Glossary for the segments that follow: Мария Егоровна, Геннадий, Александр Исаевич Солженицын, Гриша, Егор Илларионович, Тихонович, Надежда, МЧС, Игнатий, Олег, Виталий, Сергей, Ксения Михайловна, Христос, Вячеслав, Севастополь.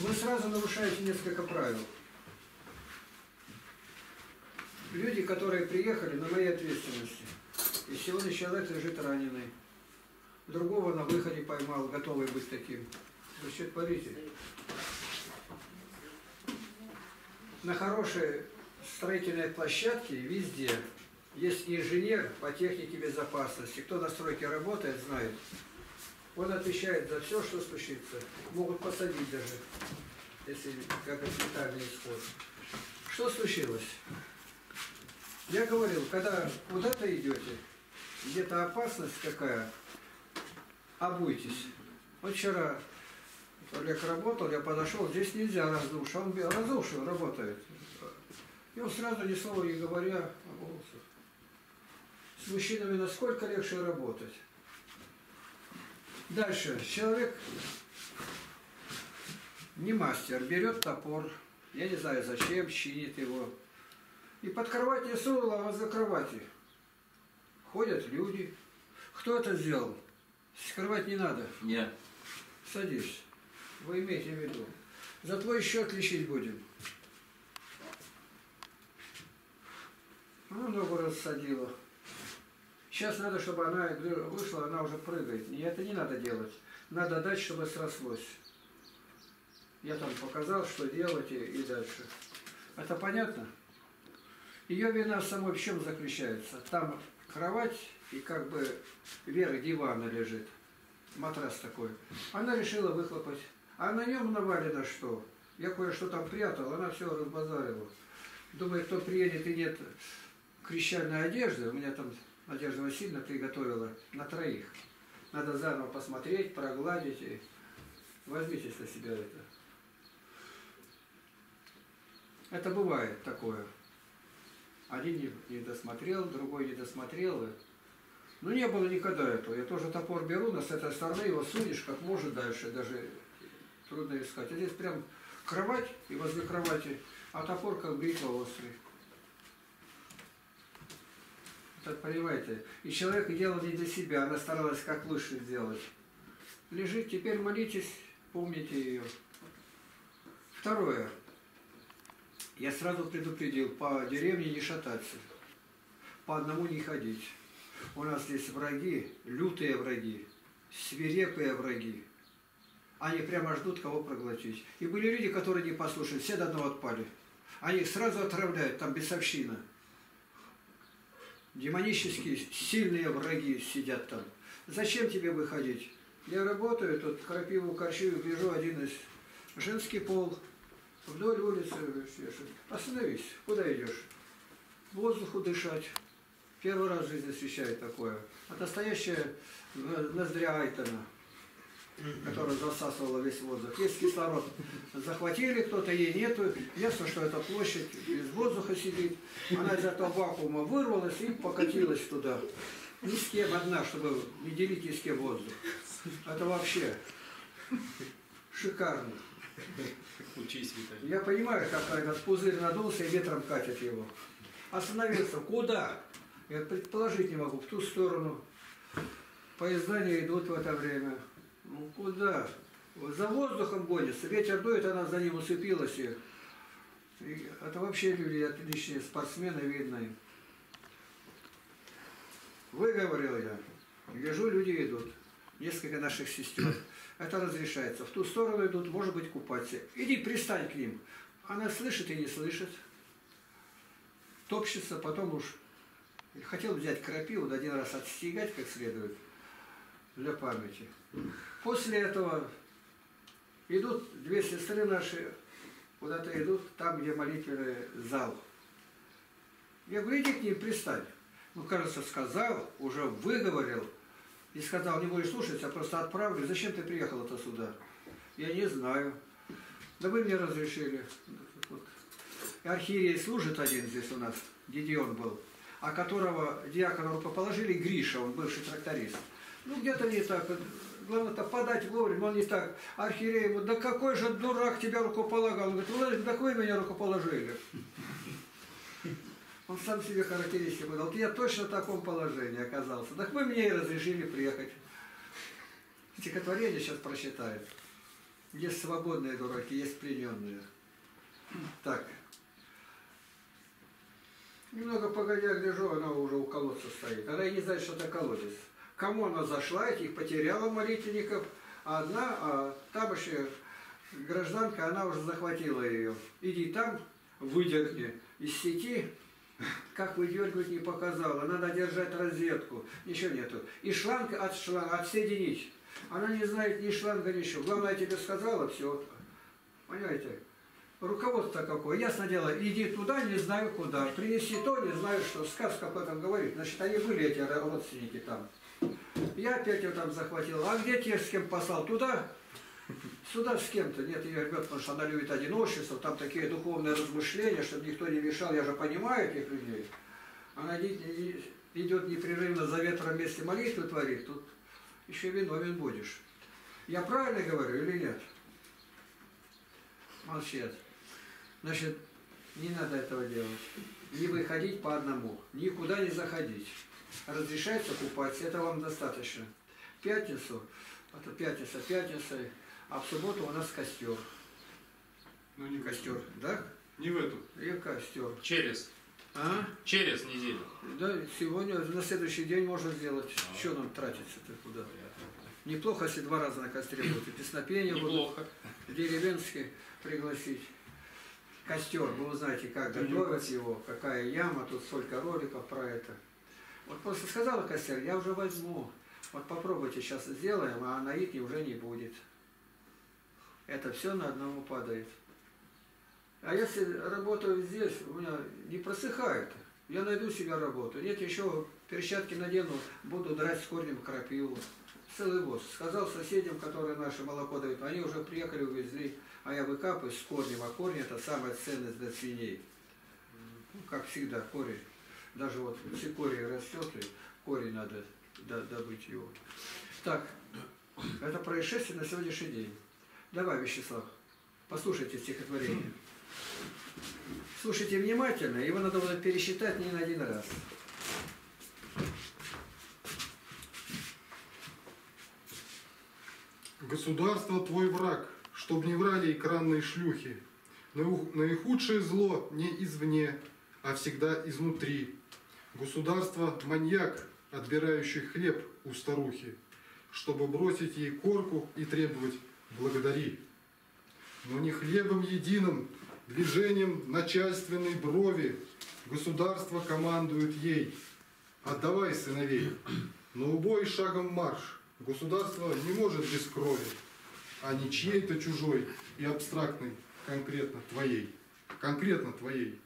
Вы сразу нарушаете несколько правил. Люди, которые приехали, на моей ответственности. И сегодня человек лежит раненый. Другого на выходе поймал, готовый быть таким. Вы что-то творите. На хорошей строительной площадке везде есть инженер по технике безопасности. Кто на стройке работает, знает. Он отвечает за все, что случится. Могут посадить даже, если как элементарный исход. Что случилось? Я говорил, когда куда-то идете, где-то опасность какая, обуйтесь. Вот вчера Олег работал, я подошел, здесь нельзя раздуш, а он раздушил, работает. И он сразу ни слова не говоря, обулся. С мужчинами насколько легче работать. Дальше. Человек не мастер, берет топор, я не знаю зачем, чинит его. И под кровать не сунул, а возле кровати ходят люди. Кто это сделал? Скрывать не надо. Нет. Садись. Вы имеете в виду. За твой счет лечить будем. Ну, ногу рассадила. Сейчас надо, чтобы она вышла, она уже прыгает. И это не надо делать. Надо дать, чтобы срослось. Я там показал, что делать и дальше. Это понятно? Ее вина самой в чем заключается? Там кровать и как бы вверх дивана лежит. Матрас такой. Она решила выхлопать. А на нем навалено что? Я кое-что там прятал, она все разбазарила. Думаю, кто приедет и нет крещальной одежды. У меня там Надежда Васильевна приготовила на троих. Надо заново посмотреть, прогладить. И... Возьмитесь на себя это. Это бывает такое. Один не досмотрел, другой не досмотрел. Ну, не было никогда этого. Я тоже топор беру, но с этой стороны его сунешь как можно дальше. Даже трудно искать. А здесь прям кровать и возле кровати, а топор как бритва острый. Так, понимаете? И человек делал не для себя. Она старалась как лучше сделать. Лежит, теперь молитесь, помните ее. Второе. Я сразу предупредил, по деревне не шататься, по одному не ходить. У нас здесь враги, лютые враги, свирепые враги. Они прямо ждут, кого проглотить. И были люди, которые не послушали, все до одного отпали. Они сразу отравляют, там бесовщина. Демонические, сильные враги сидят там. Зачем тебе выходить? Я работаю, тут крапиву корчу, вижу один из женский пол. Вдоль улицы вешают. Остановись. Куда идешь? Воздуху дышать. Первый раз в жизни встречает такое. А настоящая ноздря Айтона, которая засасывала весь воздух. Есть кислород. Захватили, кто-то ей нету. Ясно, что это площадь без воздуха сидит. Она из этого вакуума вырвалась и покатилась туда. Ни с кем одна, чтобы не делить ни с кем воздух. Это вообще шикарно. Учись, Виталий. Я понимаю, как этот пузырь надулся и ветром катит его. Остановился. Куда? Я предположить не могу. В ту сторону. Поезда не идут в это время. Ну куда? За воздухом гонится. Ветер дует, она за ним усыпилась. И это вообще люди отличные спортсмены, видно им. Выговорил я. Лежу, люди идут. Несколько наших сестер. Это разрешается. В ту сторону идут, может быть, купаться. Иди, пристань к ним. Она слышит и не слышит. Топчется, потом уж... Хотел взять крапиву, да один раз отстегать как следует, для памяти. После этого идут две сестры наши, куда-то идут, там, где молитвенный зал. Я говорю, иди к ним, пристань. Ну, кажется, сказал, уже выговорил. И сказал, не будешь слушать, а просто отправлю. Зачем ты приехала-то сюда? Я не знаю. Да вы мне разрешили. Вот. Архиерей служит один здесь у нас, Дидион был, а которого, диакона рукоположили, Гриша, он бывший тракторист. Ну, где-то не так. Главное-то подать вовремя, он не так. Архиерей ему, да какой же дурак тебя рукополагал? Он говорит, Владимир, так вы меня рукоположили. Он сам себе характеристику дал. Я точно в таком положении оказался. Так вы мне и разрешили приехать. Стихотворение сейчас прочитает. Есть свободные дураки, есть плененные. Так. Немного погодя, гляжу, она уже у колодца стоит. Она и не знает, что это колодец. Кому она зашла, этих потеряла молитвенников, а одна, там еще гражданка, она уже захватила ее. Иди там, выдергни из сети. Как выдергивать не показала. Надо держать розетку. Ничего нету. И шланг от шланга отсоединить. Она не знает ни шланга, ничего. Главное, я тебе сказала, все. Понимаете? Руководство какое. Ясно дело, иди туда, не знаю куда. Принеси то, не знаю что. Сказка об этом говорит. Значит, они были, эти родственники там. Я опять ее там захватил. А где те, с кем послал? Туда? Сюда с кем-то. Нет, ее ребят, потому что она любит одиночество. Там такие духовные размышления, чтобы никто не мешал. Я же понимаю этих людей. Она идет непрерывно за ветром вместе молитвы творит. Тут еще виновен будешь. Я правильно говорю или нет? Молчат. Значит, не надо этого делать. Не выходить по одному. Никуда не заходить. Разрешается купаться. Это вам достаточно. В пятницу, это пятница, а в субботу у нас костер. Ну не костер, да? Не в эту. И костер. Через. А? Через неделю. Да, сегодня, на следующий день можно сделать. Что нам тратится-то куда? Неплохо, если два раза на костре будет. И песнопение неплохо. Будут деревенские пригласить. Костер, вы узнаете, как готовить его, какая яма, тут столько роликов про это. Вот просто сказала костер, я уже возьму. Вот попробуйте сейчас сделаем, а на итне уже не будет. Это все на одному падает. А если работаю здесь, у меня не просыхает. Я найду себе работу. Нет, еще перчатки надену, буду драть с корнем крапиву. Целый воз. Сказал соседям, которые наше молоко дают, они уже приехали, увезли, а я выкапываю с корнем. А корни это самая ценность для свиней. Ну, как всегда, корень. Даже вот цикорий растет, и корень надо добыть его. Так, это происшествие на сегодняшний день. Давай, Вячеслав, послушайте стихотворение. Слушайте внимательно, его надо будет пересчитать не на один раз. Государство твой враг, чтоб не врали экранные шлюхи. Наихудшее зло не извне, а всегда изнутри. Государство маньяк, отбирающий хлеб у старухи, чтобы бросить ей корку и требовать «благодари». Но не хлебом единым, движением начальственной брови государство командует ей. Отдавай сыновей, на убой шагом марш. Государство не может без крови, а не чьей-то чужой и абстрактной, конкретно твоей.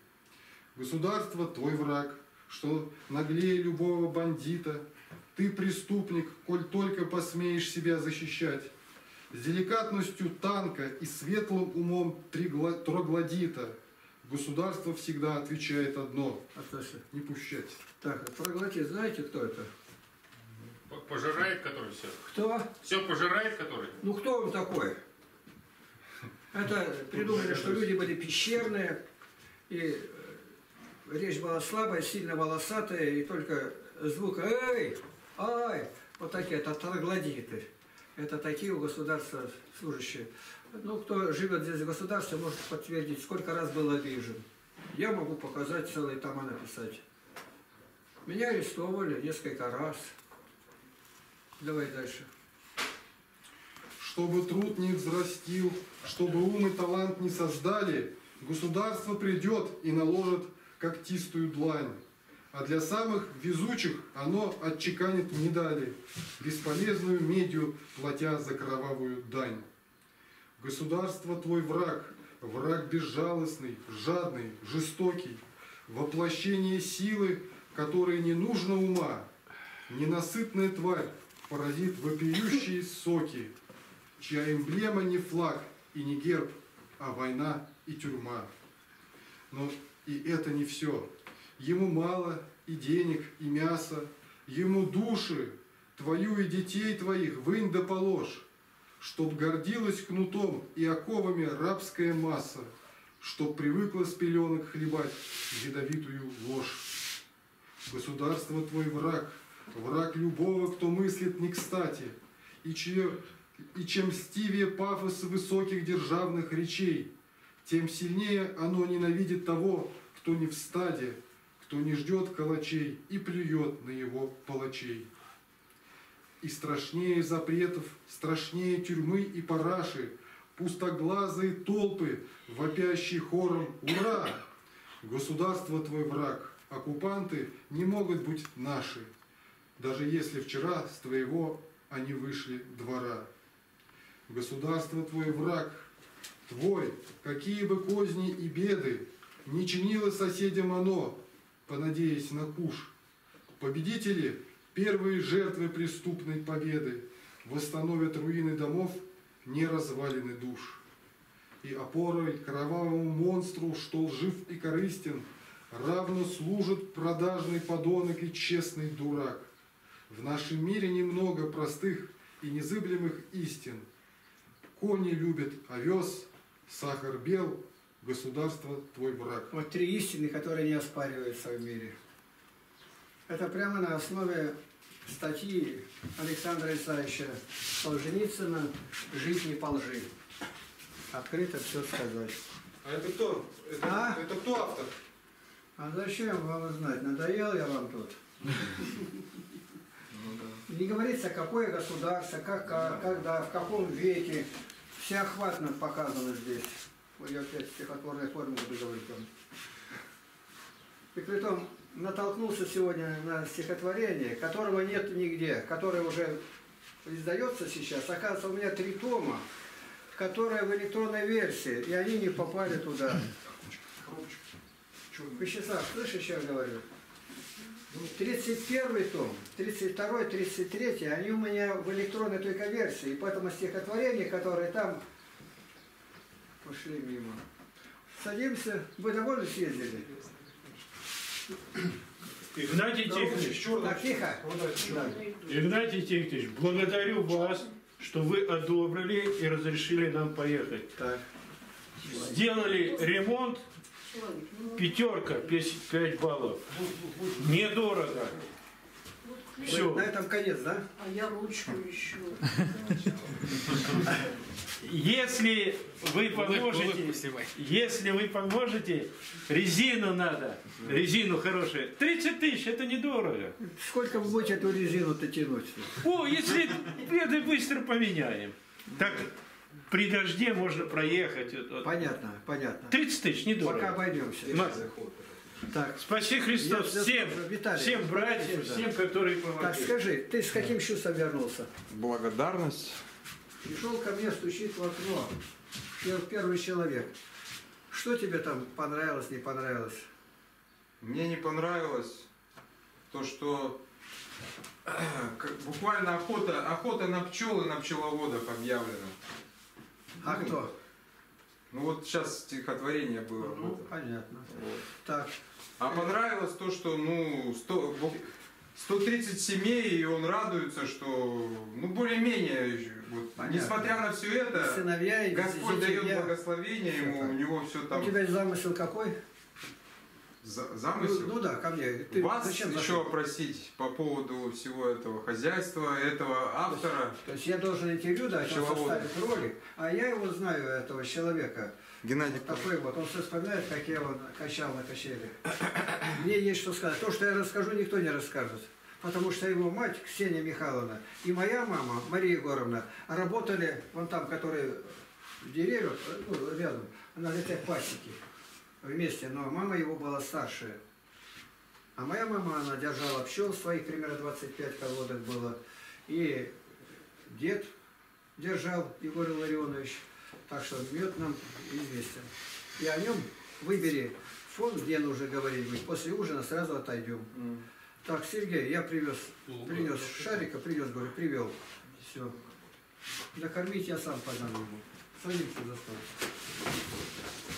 Государство твой враг, что наглее любого бандита. Ты преступник, коль только посмеешь себя защищать. С деликатностью танка и светлым умом троглодита государство всегда отвечает одно – не пущать. Так, троглодит, знаете, кто это? Пожирает, который все. Кто? Все пожирает, который. Ну кто он такой? Это придумали, что люди были пещерные, и речь была слабая, сильно волосатая, и только звук «эй! Ай!» Вот такие, это троглодиты. Это такие у государства служащие. Ну, кто живет здесь в государстве, может подтвердить, сколько раз было обижен. Я могу показать целые тома написать. Меня арестовывали несколько раз. Давай дальше. Чтобы труд не взрастил, чтобы ум и талант не создали, государство придет и наложит когтистую длань. А для самых везучих оно отчеканит медали, бесполезную медью платя за кровавую дань. Государство твой враг, враг безжалостный, жадный, жестокий, воплощение силы, которой не нужно ума, ненасытная тварь, паразит вопиющие соки, чья эмблема не флаг и не герб, а война и тюрьма. Но и это не все. Ему мало и денег, и мяса, ему души, твою и детей твоих вынь да положь, чтоб гордилась кнутом и оковами рабская масса, чтоб привыкла с пеленок хлебать ядовитую ложь. Государство твой враг, враг любого, кто мыслит не кстати, и чье и чем стивее пафос высоких державных речей, тем сильнее оно ненавидит того, кто не в стаде, кто не ждет калачей и плюет на его палачей. И страшнее запретов, страшнее тюрьмы и параши, пустоглазые толпы, вопящие хором «Ура!» Государство твой враг, оккупанты не могут быть наши, даже если вчера с твоего они вышли двора. Государство твой враг, твой, какие бы козни и беды не чинило соседям оно, понадеясь на куш. Победители, первые жертвы преступной победы, восстановят руины домов, не развалины душ. И опорой кровавому монстру, что лжив и корыстен, равно служит продажный подонок и честный дурак. В нашем мире немного простых и незыблемых истин. Кони любят овес, сахар бел, государство твой враг. Вот три истины, которые не оспариваются в мире. Это прямо на основе статьи Александра Исаевича Солженицына «Жить не по лжи». Открыто все сказать. А это кто? Это кто автор? А зачем вам знать? Надоел я вам тут. Не говорится, какое государство, когда, в каком веке. Всеохватно показано здесь. Я опять в стихотворной форме буду говорить вам. И притом натолкнулся сегодня на стихотворение, которого нет нигде, которое уже издается сейчас. Оказывается, у меня 3 тома, которые в электронной версии, и они не попали туда. Вячеслав, слышишь, что я говорю? 31 том, 32, 33, они у меня в электронной только версии, и поэтому стихотворения, которые там, пошли мимо. Садимся, вы довольны съездили? Игнатий Тихонович, Игнатий Тихонович, благодарю вас, что вы одобрили и разрешили нам поехать. Так. Сделали ремонт. Пятерка, 5 баллов. Недорого. Все. На этом конец, да? А я ручку еще. Если вы поможете, резину надо, резину хорошую. 30 тысяч, это недорого. Сколько вы будете эту резину-то тянуть? О, если это быстро поменяем. Так. При дожде можно проехать. Понятно, понятно. 30 тысяч, недорого. Пока обойдемся. Так. Спаси Христос всем, братьям, всем, которые помогли. Так, скажи, ты с каким чувством вернулся? Благодарность. Пришел ко мне, стучит в окно. Первый человек. Что тебе там понравилось, не понравилось? Мне не понравилось то, что буквально охота на пчел и на пчеловодов объявлена. А ну, кто? Ну вот сейчас стихотворение было. Ну, понятно. Вот. Так. А понравилось то, что ну 130 семей, и он радуется, что ну более-менее, вот, несмотря на все это, сыновья, Господь дает благословение ему, у него все там. У тебя замысел какой? Замысел? Ну да, ко мне. Ты вас зачем еще опросить по поводу всего этого хозяйства, этого автора. То есть я должен интервью, да, сейчас составить ролик, а я его знаю, этого человека. Геннадий. Вот такой вот, он все вспоминает, как я его качал на качели. Мне есть что сказать. То, что я расскажу, никто не расскажет. Потому что его мать, Ксения Михайловна, и моя мама, Мария Егоровна, работали, вон там, которые в деревьях, ну, рядом, на этой пасеке. Вместе, но мама его была старше. А моя мама, она держала пчел своих, примерно 25 колодок было. И дед держал, Егор Илларионович. Так что мед нам известен. И о нем выбери фон, где нужно говорить будет. После ужина сразу отойдем. Так, Сергей, я принес шарика, говорю, привел. Все. Накормить я сам подам ему. Садимся за стол.